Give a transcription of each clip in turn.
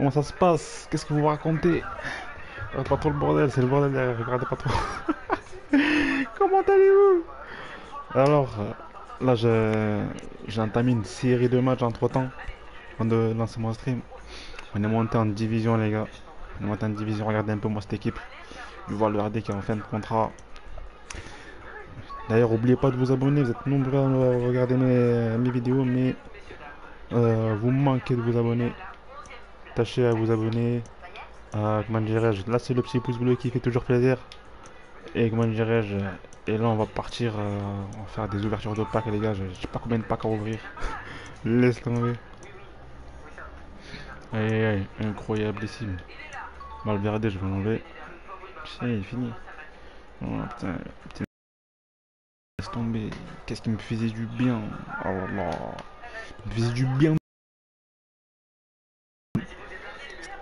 Comment ça se passe? Qu'est-ce que vous racontez? Regardez pas trop le bordel, c'est le bordel derrière, regardez pas trop. Comment allez-vous? Alors, là j'ai entamé une série de matchs entre temps, avant de lancer mon stream. On est monté en division les gars, on est monté en division, regardez un peu moi cette équipe. Je vais voir le RD qui est en fin de contrat. D'ailleurs, n'oubliez pas de vous abonner, vous êtes nombreux à regarder mes vidéos, mais vous manquez de vous abonner. Tâchez à vous abonner. Comment dirais-je, là c'est le petit pouce bleu qui fait toujours plaisir. Et comment dirais-je, et là on va partir, on va faire des ouvertures de packs les gars, je sais pas combien de packs à ouvrir. Laisse tomber. Aïe, incroyablissime. Malverde, je vais l'enlever. Putain, il est fini. Oh, putain. Laisse tomber, qu'est-ce qui me faisait du bien. Oh là là. Il me faisait du bien.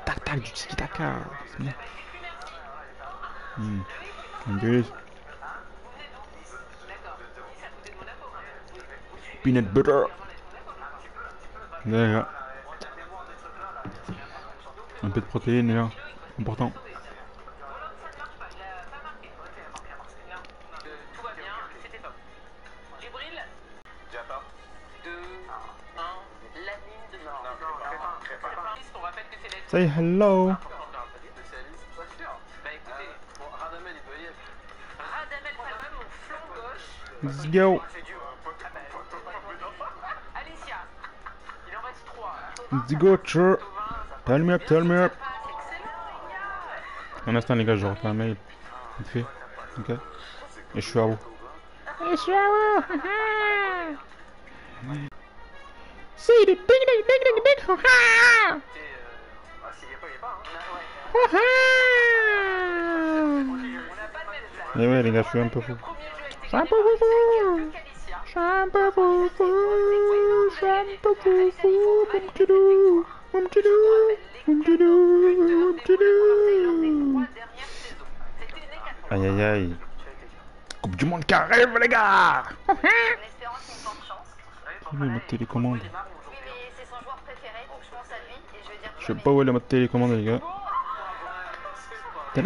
Tac tac du tiki taka. C'est bien. Peanut butter. Là, là. Un peu de protéines là, important. Say hello. Let's go. Let's go, sure. Tell me up. Un instant les gars, je reprends un mail. Vite fait. Ok. Et je suis à vous. Si, ding ding ding ding ding. Ha. Et ouais les gars, je suis un peu fou. Je suis un peu fou, mon petit doux. Aïe aïe aïe. Coupe du monde qui arrive les gars. Qui veut ma télécommande? Je sais pas où est ma télécommande les gars. La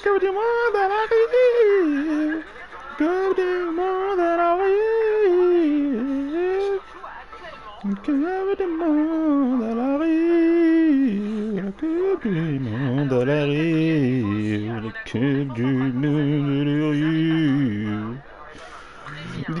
coupe du monde à l'arrivée. Coupe du monde à l'arrivée. Coupe du monde à l'arrivée. La coupe du monde à l'arrivée. La coupe du monde à l'arrivée.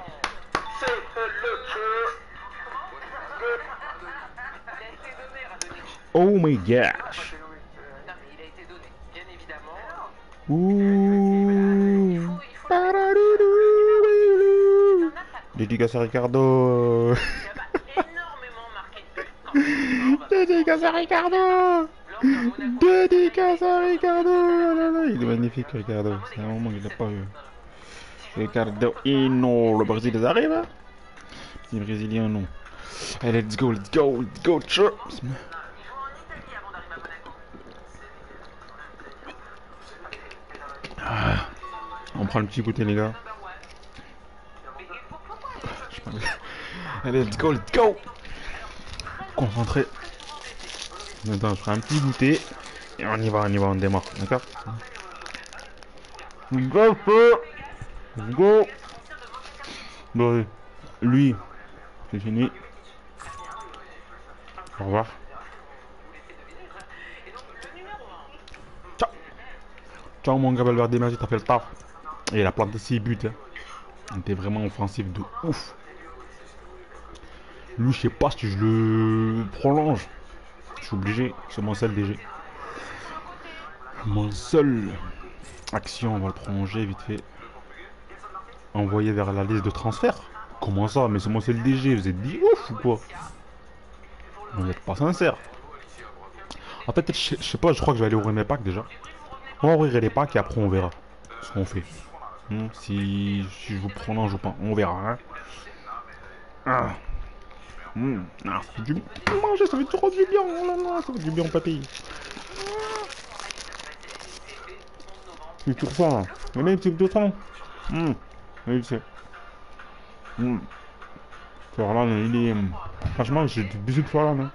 Say hello, Chur. Oh my gosh! Ouh! Dédicace à Ricardo! Dédicace à Ricardo! Il est magnifique Ricardo, c'est un moment qu'il n'a pas vu. Ricardo et non, le Brésil arrive? Petit Brésilien non. Allez, let's go! On prend le petit goûter les gars. Allez, let's go. Concentré. Attends, je prends un petit goûter. Et on y va, on démarre. D'accord? Let's go. Bon, lui, c'est fini. Au revoir. Ciao mon gars, Valverde, magie, t'as fait le taf. Et il a planté 6 buts. Hein. On était vraiment offensif de ouf. Lui, je sais pas si je le prolonge. Je suis obligé. C'est mon seul DG. Mon seul action, on va le prolonger vite fait. Envoyer vers la liste de transfert. Comment ça? Mais c'est mon seul DG. Vous êtes dit ouf ou quoi? Vous n'êtes pas sincère. En fait, je sais pas, je crois que je vais aller ouvrir mes packs déjà. On va ouvrir les packs et après on verra ce qu'on fait. Si je vous prends un, je vous prends. On verra. Hein. Ah. Ah, ça fait du bien. Manger, ça fait trop du bien. Oh là là, ça fait du bien, papy. C'est tout ça, là. Regardez, c'est tout ça. Oui, c'est. Là, il est. Franchement, j'ai du bisou de soir là, non.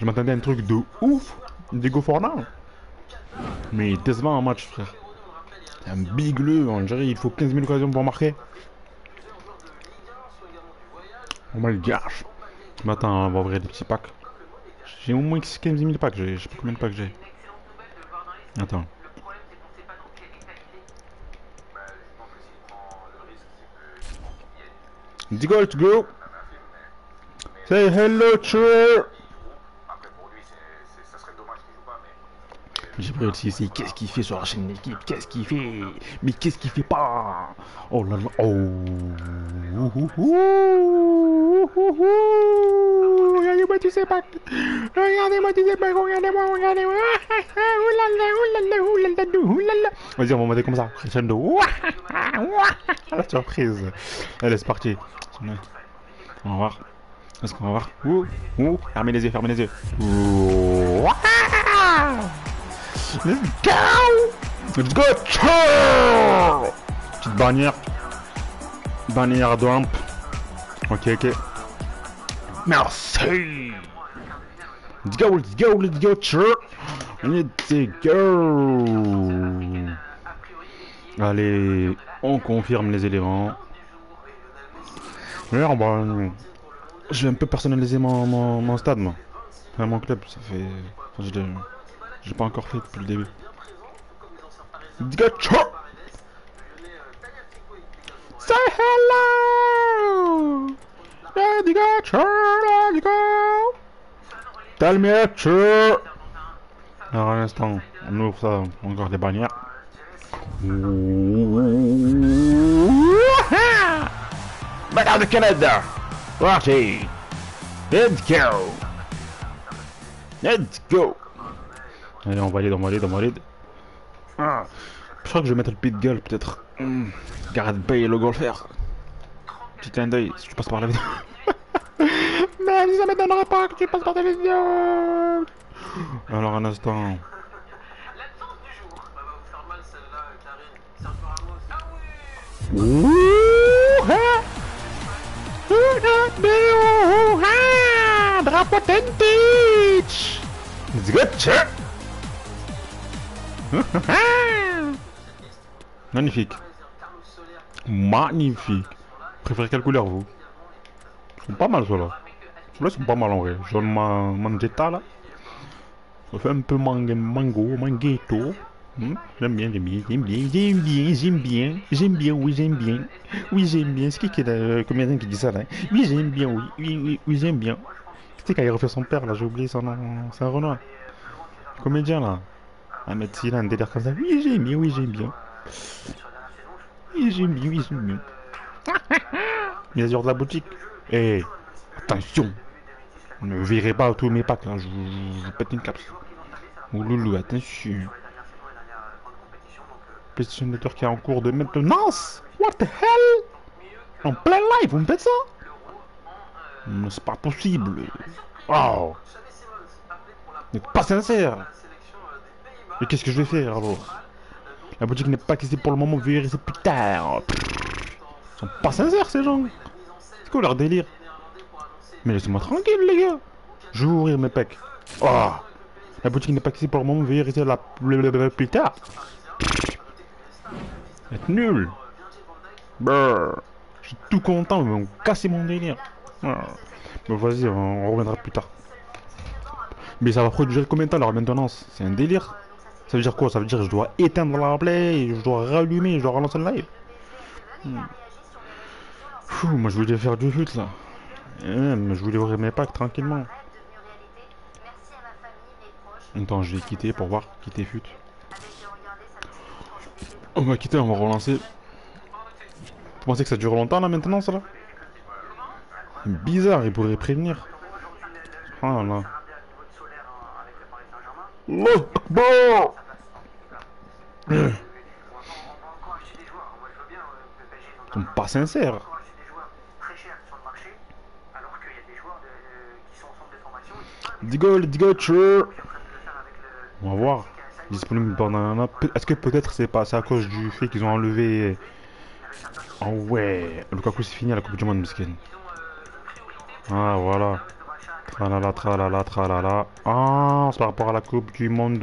Je m'attendais à un truc de ouf d'Ego Fornal. Mais décevant en match, frère. C'est un bigleux, on dirait il faut 15 000 occasions pour marquer. On va le gâche. Mais attends, on va ouvrir des petits packs. J'ai au moins 15 000 packs, je sais pas combien de packs j'ai. Attends. Digol to go. Say hello cheer. J'ai pris le CC, qu'est-ce qu'il fait sur la chaîne d'équipe? Qu'est-ce qu'il fait? Mais qu'est-ce qu'il fait pas? Oh là là, regardez-moi tous ces packs. Regardez-moi tous ces packs, regardez-moi. Vas-y, on va monter comme ça, crescendo. La surprise. Allez, c'est parti. On va voir. Est-ce qu'on va voir? Fermez les yeux, fermez les yeux. Let's go! Let's go! Ciao! Petite bannière. Bannière de hump. Ok. Merci! Let's go, let's go, let's go, ciao! Let's go! Allez, on confirme les éléments. D'ailleurs, bah, je vais un peu personnaliser mon stade, moi. Enfin, mon club, ça fait... J'ai pas encore fait depuis le début. Gotcha! Say hello! Let's go! Let's go! Tell me a cheer! Alors à l'instant, on ouvre ça, encore des bannières. Bannière du Canada! Party! Let's go! Let's go! Allez, on valide, on valide, on valide. Ah, je crois que je vais mettre le pit gueule peut-être. Gareth Bale, le golfeur. Petit clin d'œil si tu passes par la vidéo. Mais ça ne m'étonnerait pas que tu passes par la vidéo. Alors un instant. Drapeau Tentic. Let's go, check. Magnifique. Magnifique. Préférez quelle couleur vous? Ils sont pas mal ceux-là. Ceux-là sont pas mal en vrai. Jaune mangetta là. Ça fait un peu mango, manguetto. J'aime bien. Oui, j'aime bien. C'est qui le comédien qui dit ça là? Oui, j'aime bien, oui, j'aime bien. C'est quand il refait son père là, j'ai oublié son nom. C'est un Renoir. Comédien là. Ah mais s'il a un délire comme ça, oui j'aime bien. Oui j'aime bien. Bien sûr de la boutique. Eh, attention. Ne virez pas tous mes packs, hein. Je pète une cape. Ouloulou, attention. Pétition de qui est en cours de maintenance. What the hell? En plein live, vous me faites ça? C'est pas possible. Wow. Vous n'êtes pas sincère. Mais qu'est-ce que je vais faire alors? La boutique n'est pas accessible pour le moment, veuillez rester plus tard. Ils sont pas sincères ces gens. C'est quoi leur délire? Mais laissez-moi tranquille les gars. Je vais ouvrir mes packs. Oh. La boutique n'est pas accessible pour le moment, veuillez rester là plus tard. C'est nul. Brrr. Je suis tout content, mais ils vont casser mon délire. Oh. Bon vas-y, on reviendra plus tard. Mais ça va produire combien de temps leur maintenance? C'est un délire. Ça veut dire quoi? Ça veut dire que je dois éteindre la replay, je dois rallumer, je dois relancer le live. Fou, moi je voulais faire du fut là. Mais je voulais ouvrir mes packs tranquillement. Attends, je vais quitter pour voir. Quitter fut. On va quitter, on va relancer. Vous pensez que ça dure longtemps la maintenance là? Bizarre, il pourrait prévenir. Oh là. Oh, bon. Ils sont pas sincères. Digo, on va voir. Disponible pendant. Est-ce que peut-être c'est pas à cause du fait qu'ils ont enlevé. Oh ouais, Lukaku c'est fini à la Coupe du Monde, miskin. Ah voilà. Tralala, tralala, tralala. Ah, c'est par rapport à la Coupe du Monde.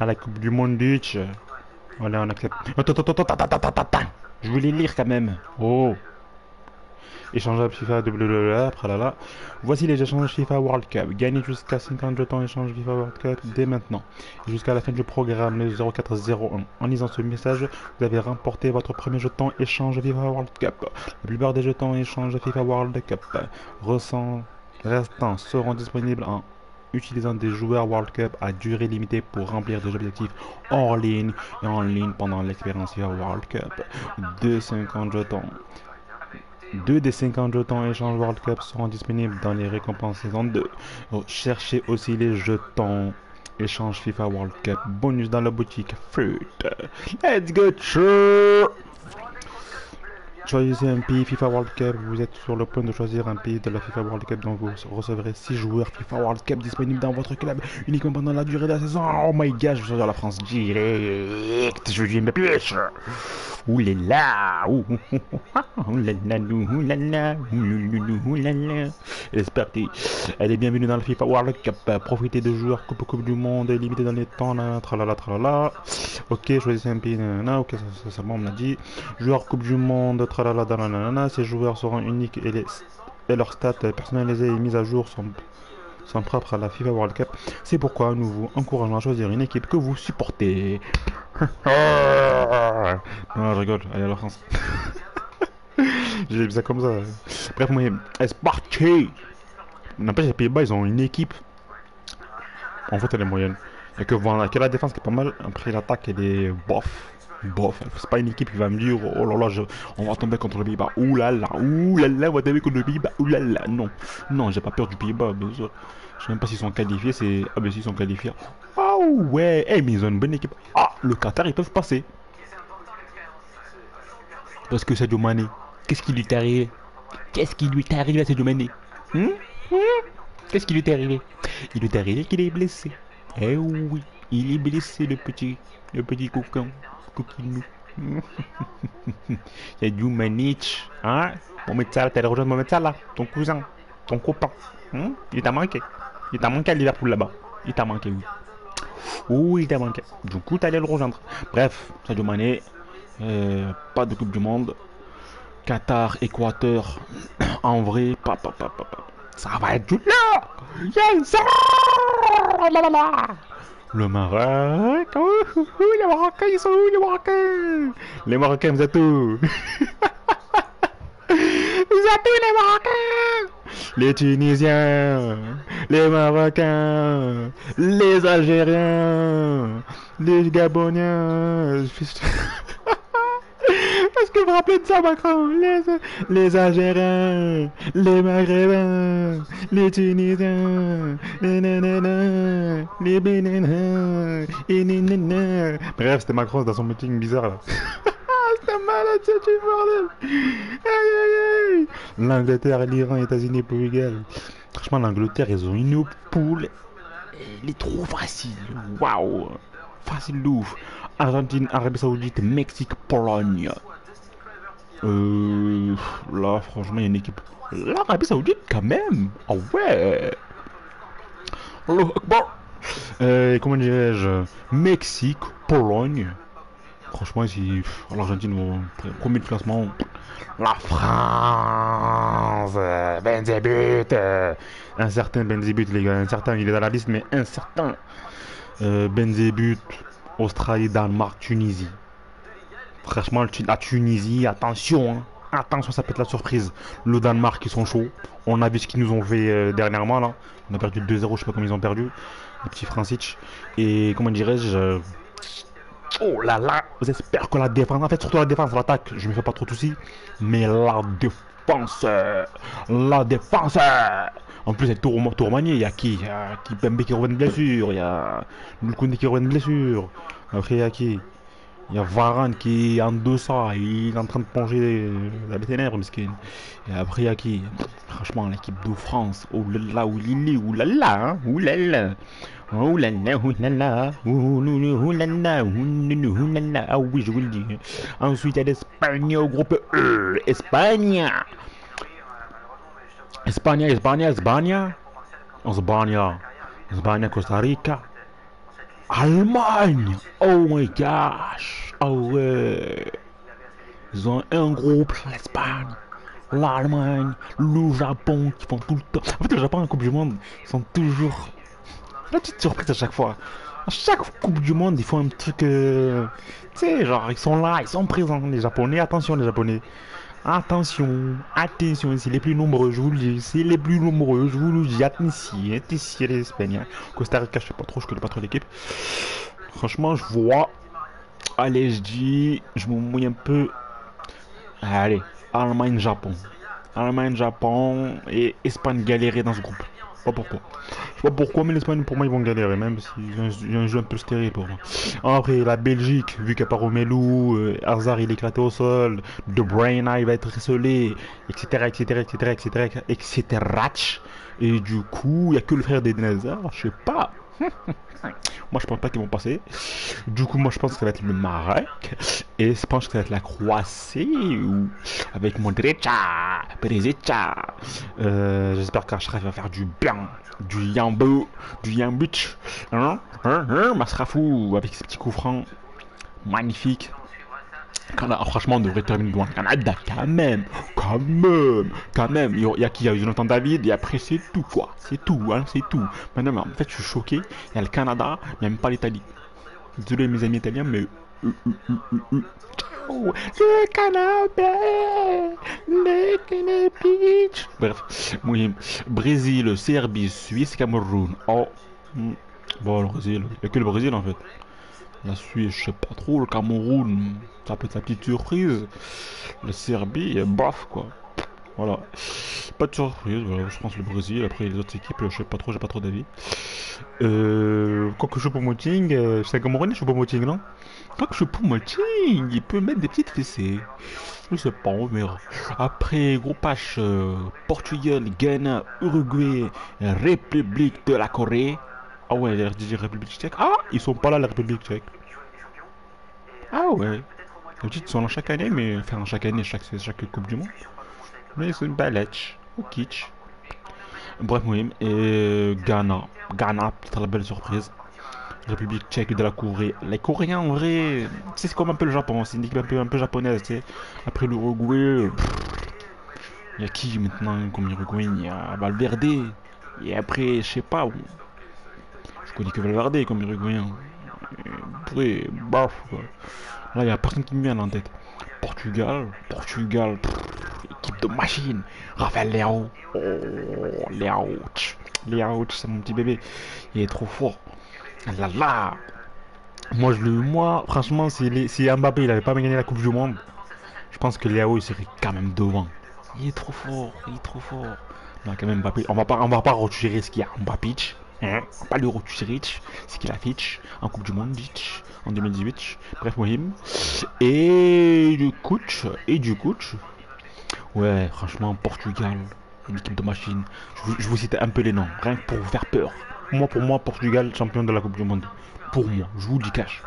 À la Coupe du Monde. Allez, on accepte. Attends. Je voulais lire quand même. Oh. Échangeable FIFA WLA, tralala. Voici les échanges FIFA World Cup. Gagnez jusqu'à 50 jetons échange FIFA World Cup dès maintenant. Jusqu'à la fin du programme 0401. En lisant ce message, vous avez remporté votre premier jeton échange FIFA World Cup. La plupart des jetons échange FIFA World Cup restants seront disponibles en utilisant des joueurs World Cup à durée limitée pour remplir des objectifs hors ligne et en ligne pendant l'expérience FIFA World Cup. 250 jetons. 2 des 50 jetons échange World Cup seront disponibles dans les récompenses saison 2. Cherchez aussi les jetons échange FIFA World Cup bonus dans la boutique Fruit. Let's go, sure. Choisissez un pays FIFA World Cup. Vous êtes sur le point de choisir un pays de la FIFA World Cup dont vous recevrez 6 joueurs FIFA World Cup disponibles dans votre club uniquement pendant la durée de la saison. Oh my gosh, je vais choisir la France direct. Je vais me pêcher. Oulala, oulala. C'est parti. Elle est bienvenue dans le FIFA World Cup. Profitez de joueurs Coupe du Monde limitée dans les temps. Tralala, tralala. Ok, choisissez un pays. Ok, ça bon, on l'a dit. Joueurs Coupe du Monde. Tralala, tralala. Ces joueurs seront uniques et, leurs stats personnalisées et mises à jour sont propres à la FIFA World Cup. C'est pourquoi nous vous encourageons à choisir une équipe que vous supportez. Non, je rigole, allez à la France. J'ai vu ça comme ça. Bref, moi, c'est parti. N'empêche, les Pays-Bas, ils ont une équipe. En fait, elle est moyenne. Et que la défense qui est pas mal, après l'attaque, elle est bof. Bof, c'est pas une équipe qui va me dire oh là là, on va tomber contre le Pays-Bas. Ouh là là, on va tomber contre le Pays-Bas. Ouh là là, non, j'ai pas peur du Pays-Bas. Je sais même pas s'ils sont qualifiés. C'est ah, ben s'ils sont qualifiés. Oh ouais, hey, mais ils ont une bonne équipe. Ah, le Qatar, ils peuvent passer. Parce que Sadio Mané, qu'est-ce qui lui est arrivé? Qu'est-ce qui lui est arrivé à Sadio Mané? Qu'est-ce qui lui est arrivé? Il lui est arrivé qu'il est blessé. Eh oui, il est blessé, le petit coquin. Coquinou. Sadio Mané, hein? Mohamed Salah, t'as rejoint Mohamed Salah, ton cousin, ton copain. Hein? Il t'a manqué. Il t'a manqué à Liverpool là-bas. Il t'a manqué, oui. Oui, il t'a manqué. Du coup, t'allais le rejoindre. Bref, Sadio Mané, pas de Coupe du Monde. Qatar, Équateur, en vrai, ça va être dur là. Yes! Le Maroc, les Marocains, ils sont où les Marocains? Les Marocains, vous êtes où? Vous êtes où les Marocains? Les Tunisiens, les Marocains, les Algériens, les Gaboniens. Est-ce que vous vous rappelez de ça, Macron? Les Algériens, les Maghrébins, les Tunisiens, les Bénins, et nanana. Bref, c'était Macron dans son meeting bizarre là. C'était malade, c'est une bordel. L'Angleterre, l'Iran, États-Unis, Portugal. Franchement, l'Angleterre, ils ont une poule. Elle est trop facile. Waouh! Facile de ouf. Argentine, Arabie Saoudite, Mexique, Pologne. Là, franchement, il y a une équipe. L'Arabie Saoudite, quand même. Ah ouais. Bon. Comment dirais-je? Mexique, Pologne. Franchement, ici, l'Argentine, premier de classement. La France. Benzébut. Un certain Benzébut, les gars. Un certain, il est dans la liste, mais un certain. Benzébut. Australie, Danemark, Tunisie. Franchement, la Tunisie, attention, hein. Attention, ça peut être la surprise. Le Danemark, ils sont chauds. On a vu ce qu'ils nous ont fait dernièrement, là. On a perdu 2-0, je sais pas comment ils ont perdu. Le petit Francic. Et comment dirais-je oh là là, j'espère que la défense, en fait, surtout la défense, l'attaque, je me fais pas trop de soucis. Mais la défense, défenseur. La défenseur. En plus, c'est Tourmanier. Il y a qui? Il y a Kipembe qui revient de blessure. Il y a Nkoundé qui revient de blessure. Après, il y a qui? Il y a Varane qui est en deçà. Il est en train de plonger la ténèbre, mesquine. Et après, il y a qui? Franchement, l'équipe de France. Oh là là, oh là là, oh là là. Oh là là, oh là là, oh là là, oh là là, ah oui, je vous le dis. Ensuite, il y a l'Espagne au groupe E. Espagne. Espagne, Espagne, Espagne. Espagne, Espagne, Costa Rica. Allemagne. Oh my gosh. Oh ouais. Ils ont un groupe, l'Espagne, l'Allemagne, le Japon, qui font tout le temps. En fait, le Japon en Coupe du Monde, ils sont toujours... La petite surprise à chaque fois. À chaque Coupe du Monde, ils font un truc... Tu sais, genre, ils sont là, ils sont présents, les Japonais. Attention, les Japonais. Attention, attention, c'est les plus nombreux, je vous le dis, c'est les plus nombreux, je vous le dis, attention, les Espagnols. Costa Rica, je sais pas trop, je connais pas trop l'équipe. Franchement, je vois. Allez, je dis, je me mouille un peu. Allez, Allemagne-Japon. Allemagne-Japon et Espagne galérer dans ce groupe. Pas pourquoi. Je sais pas pourquoi, mais l'Espagne, pour moi, ils vont galérer, même s'il y a un jeu un peu stérile pour moi. Après, la Belgique, vu qu'à part Romelu, Hazard, il est éclaté au sol, De Bruyne, il va être esselé, etc., etc., etc., etc., etc., et du coup, il n'y a que le frère d'Eden Hazard, je sais pas. Moi, je pense pas qu'ils vont passer. Du coup, moi, je pense que ça va être le Maroc. Et je pense que ça va être la Croatie. Avec Modric. J'espère qu'Achraf va faire du blanc. Du yambou. Du yambitch. Masrafou. Avec ses petits coups francs. Magnifique. Franchement, on devrait terminer loin. Canada, quand même. Quand même. Quand même. Il y a qui? Il y a Jonathan David. Et après, c'est tout, quoi. C'est tout, hein. C'est tout. Maintenant, en fait, je suis choqué. Il y a le Canada. Il n'y a même pas l'Italie. Désolé, mes amis italiens, mais... Ciao. Le Canada. Le Canapitch. Bref. Oui. Brésil, Serbie, Suisse, Cameroun. Oh. Bon, le Brésil. Il n'y a que le Brésil, en fait. La Suisse, je sais pas trop. Le Cameroun, ça peut être sa petite surprise. La Serbie, bof quoi. Voilà. Pas de surprise. Voilà. Je pense le Brésil. Après les autres équipes, je sais pas trop. J'ai pas trop d'avis. Quoique Choupo-Moting, c'est un Camerounais, Choupo-Moting, non? Quoique Choupo-Moting, il peut mettre des petites fessées. Je sais pas, on verra. Après groupe H, Portugal, Ghana, Uruguay, République de la Corée. Ah ouais, la République tchèque. Ah, ils sont pas là, la République tchèque. Ah ouais. Ils sont là chaque année, mais enfin chaque année, chaque Coupe du Monde. Mais c'est une balèche. Ou kitsch. Bref, oui. Et Ghana. Ghana, c'est la belle surprise. République tchèque de la Corée. Les Coréens, en vrai, c'est comme un peu le Japon. C'est une équipe un peu japonaise, tu sais. Après l'Uruguay. Il y a qui maintenant comme Uruguay? Il y a Valverde. Et après, je sais pas. Je connais que Valverde comme Uruguayen. Oui, baf quoi. Là, il n'y a personne qui me vient en tête. Portugal. Équipe de machine. Rafael Leao. Oh, Leao, c'est mon petit bébé. Il est trop fort. Là, là. Moi, franchement, si Mbappé, il n'avait pas gagné la Coupe du Monde, je pense que Leao, il serait quand même devant. Il est trop fort. Non, quand même, Mbappé. On va pas retirer ce qu'il y a. Mbappé. Hein, pas le Rotusirich, c'est qu'il a Fitch en Coupe du Monde en 2018. Bref, Mohim. Et du coach. Ouais, franchement, Portugal, une équipe de machine. Je vous cite un peu les noms, rien que pour vous faire peur. Pour moi, Portugal, champion de la Coupe du Monde. Pour moi, je vous dis cash.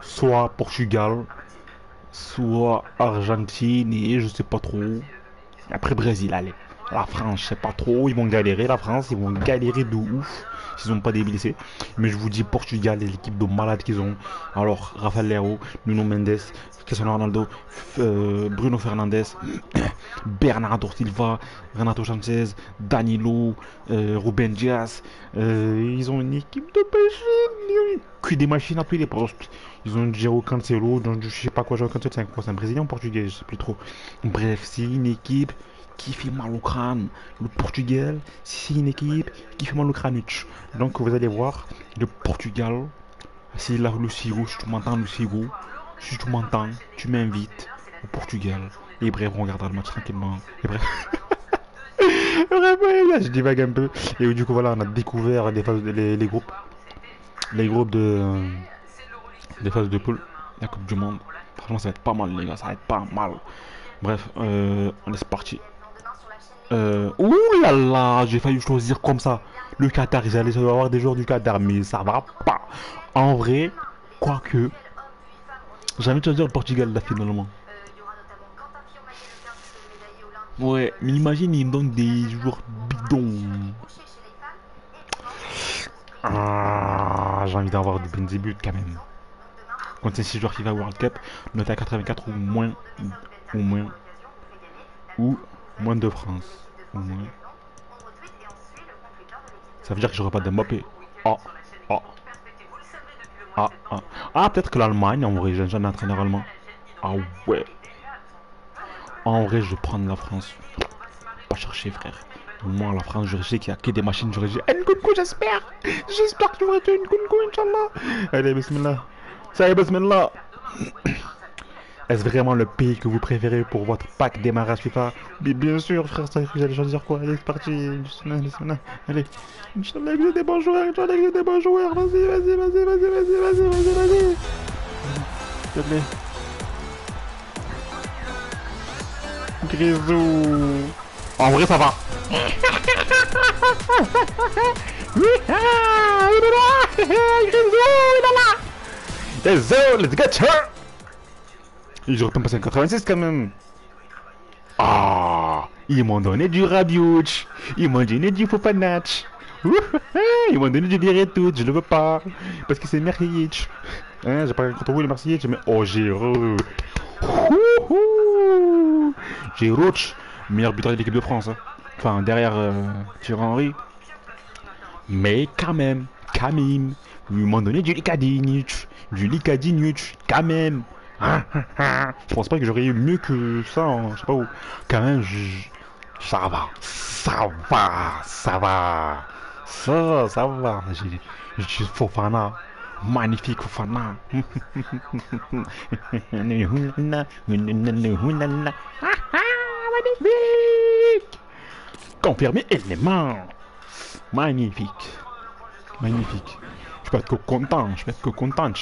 Soit Portugal, soit Argentine, et je sais pas trop. Après Brésil, allez. La France, je sais pas trop, ils vont galérer. La France, ils vont galérer de ouf. S'ils n'ont pas déblessé. Mais je vous dis, Portugal, l'équipe de malades qu'ils ont. Alors, Rafael Leao, Nuno Mendes, Cristiano Ronaldo, Bruno Fernandes, Bernardo Silva, Renato Sanchez, Danilo, Ruben Dias. Ils ont une équipe de machines. Que des machines à tous les postes. Ils ont Giro Cancelo, donc je sais pas quoi, Giro Cancelo, c'est un Brésilien ou Portugais, je sais plus trop. Bref, c'est une équipe qui fait mal au crâne. Le Portugal, c'est une équipe qui fait mal au crâne. Donc vous allez voir, le Portugal, c'est là le Siro, si tu m'entends, tu m'invites au Portugal. Les Braves, on regardera le match tranquillement. Les Braves. Vraiment, là, je divague un peu. Et du coup, voilà, on a découvert des phases, les groupes. Les groupes des phases de poule. La Coupe du Monde. Franchement, ça va être pas mal, les gars. Ça va être pas mal. Bref, on est parti. Ouh là là, j'ai failli choisir comme ça. Le Qatar, ils allaient avoir des joueurs du Qatar, mais ça va pas. En vrai, quoique, j'ai envie de choisir le Portugal là finalement. Ouais, mais imagine, ils me donnent des joueurs bidons. Ah, j'ai envie d'avoir des bonnes débuts quand même. Quand c'est 6 joueurs FIFA World Cup, note à 84 ou moins. Ou moins de France. Au moins. Ça veut dire que j'aurai pas d'Mbappé. Ah, peut-être que l'Allemagne, en vrai, j'ai un jeune entraîneur allemand. Ah ouais. En vrai, je vais prendre la France. Pas chercher, frère. Moi, la France, je sais qu'il y a que des machines. J'aurais dit Nkunku, j'espère. J'espère que tu aurais tué Nkunku, Inch'Allah. Allez, bismillah. Ça y est, bismillah. Est-ce vraiment le pays que vous préférez pour votre pack démarrage FIFA? Bien sûr, frère, ça que j'allais choisir quoi? Allez, c'est parti. Allez. Inch'Allah, que j'ai des bons joueurs. Inch'Allah, que j'ai des bons joueurs. Vas-y, vas-y, vas-y, vas-y, vas-y, vas-y, vas-y. S'il te plaît. Grisou. En vrai, ça va. Grisou, il est là. Let's get her. J'aurais pas passé un 86 quand même. Ah, ils m'ont donné du Rabiouch. Ils m'ont donné du Fofanach. Ils m'ont donné du Biretout. Je le veux pas. Parce que c'est Merkic. Hein, j'ai pas contre vous les Marseillais. Mais oh, Giroud. Giroud, meilleur buteur de l'équipe de France. Hein. Enfin, derrière Thierry Henry. Mais quand même. Quand même. Ils m'ont donné du Likadinic. Du Likadinic. Quand même. Je pense pas que j'aurais eu mieux que ça, hein, je sais pas où. Quand même, ça va, ça va, ça va, ça va. J'ai dit Fofana, magnifique Fofana. Magnifique. Confirmé élément. Magnifique. Magnifique. Je peux être que content, je peux être que content.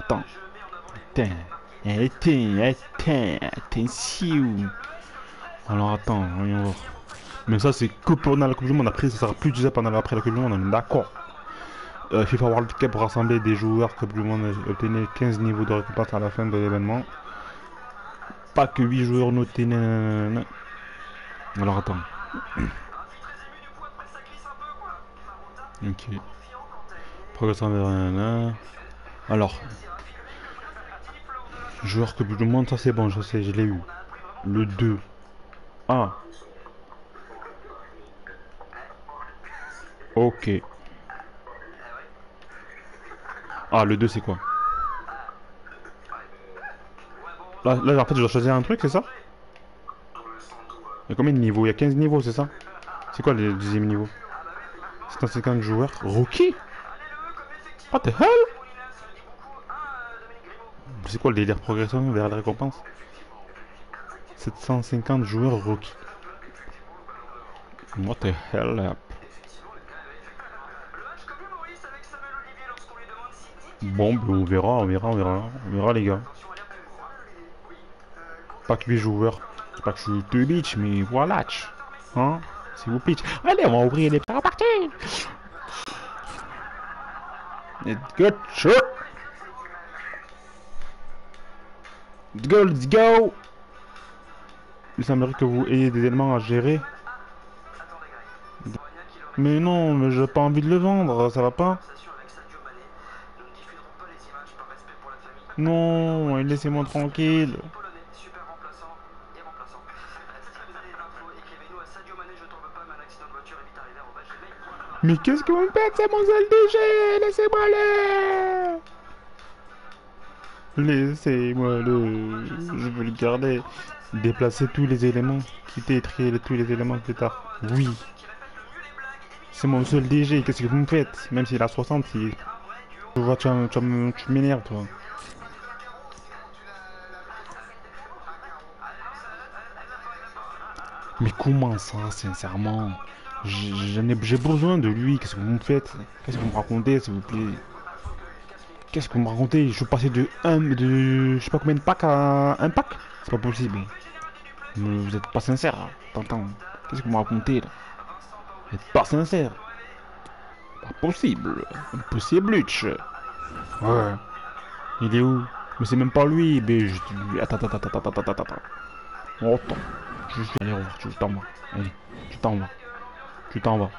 Attends. Putain. Attention. Alors attends, voyons voir. Mais ça c'est que pendant la Coupe du Monde, après ça sera plus utilisé pendant après la Coupe du Monde, on est d'accord. FIFA World Cup pour rassembler des joueurs Coupe du Monde, obtenir 15 niveaux de récompense à la fin de l'événement. Pas que 8 joueurs notés. Nanana. Alors attends. Ok. Progressant vers. Alors. Joueur que je demande, ça c'est bon, je sais, je l'ai eu. Le 2. Ah. Ok. Ah, le 2 c'est quoi? Là, en fait, je dois choisir un truc, c'est ça? Il y a combien de niveaux? Il y a 15 niveaux, c'est ça? C'est quoi le 10e niveau? 150 joueurs. Rookie? What the hell? C'est quoi le délire progression vers la récompense? 750 joueurs rookies. What the hell up? Bon, ben on verra les gars. Pas que 8 joueurs. C'est pas que je suis deux bitch, mais voilà. Hein? C'est vous pitch. Allez, on va ouvrir les parties. Let's go, sure. Let's go, let's go. Il semblerait que vous ayez des éléments à gérer. Mais non, mais j'ai pas envie de le vendre, ça va pas. Non, laissez-moi tranquille. Mais qu'est-ce que vous me faites, c'est mon seul déchet, laissez-moi aller. Laissez-moi le... Je veux le garder. Déplacer tous les éléments. Quitter et trier tous les éléments plus tard. Oui. C'est mon seul DG. Qu'est-ce que vous me faites? Même s'il a 60, il... Je vois, tu m'énerves, toi. Mais comment ça, sincèrement? J'ai besoin de lui. Qu'est-ce que vous me faites? Qu'est-ce que vous me racontez, s'il vous plaît? Qu'est-ce que vous me racontez? Je suis passé de je sais pas combien de packs à un pack? C'est pas possible. Mais vous êtes pas sincère, t'entends? Qu'est-ce que vous me racontez là? Vous êtes pas sincère. Pas possible. Impossible, Lutch. Ouais. Il est où? Mais c'est même pas lui. Mais je... Attends. On retombe. Je suis allé revoir. Tu t'en vas. Allez, tu t'en vas.